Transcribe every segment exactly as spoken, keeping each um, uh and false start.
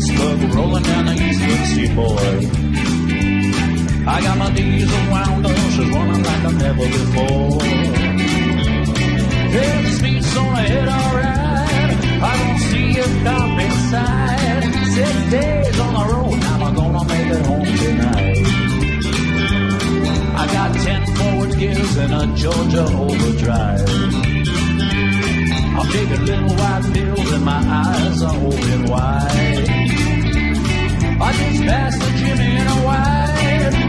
rates look rolling down the eastern seaboard. I got my diesel wound up, she's running like I've never before. Yeah, the speed's gonna hit alright. I don't see a cop inside. Six days on the road, now I'm gonna make it home tonight. I got ten forward gears and a Georgia overdrive. I'm taking little white pills and my eyes are open wide. I just passed the gym in a wide.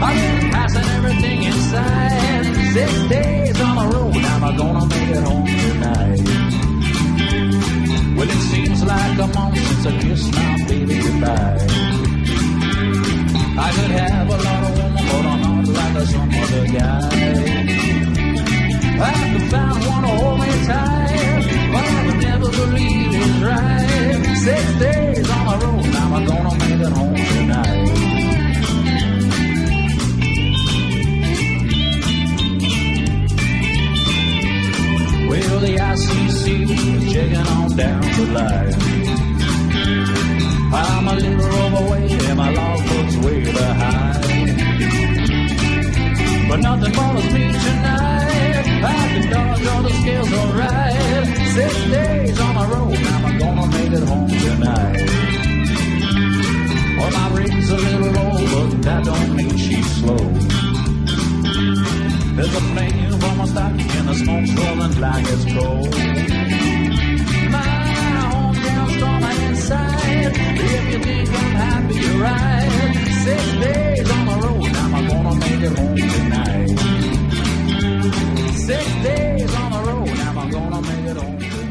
I've been passing everything inside. Six days on the road, now I'm gonna make it home tonight. Well, it seems like a month since I kissed my baby goodbye. I could have a lot of women, but I'm not like some other guy. I could find one to hold me tight. I would never believe it's right. Six days on the road, now I'm gonna make it home tonight. Well, the I C C was checking on down to life. I'm a little overweight and my logbook's way behind. But nothing bothers me tonight. I can dodge all the scales alright. Six days on the road, now I'm gonna make it home tonight. Well, my rate's a little low, but that don't mean she's slow. There's a flame from my stocking and the smoke's rolling like it's cold. My hometown's storming inside. If you think I'm happy, you're right. Six days on the road, now I'm gonna make it home tonight. Six days on the road, now I'm gonna make it home.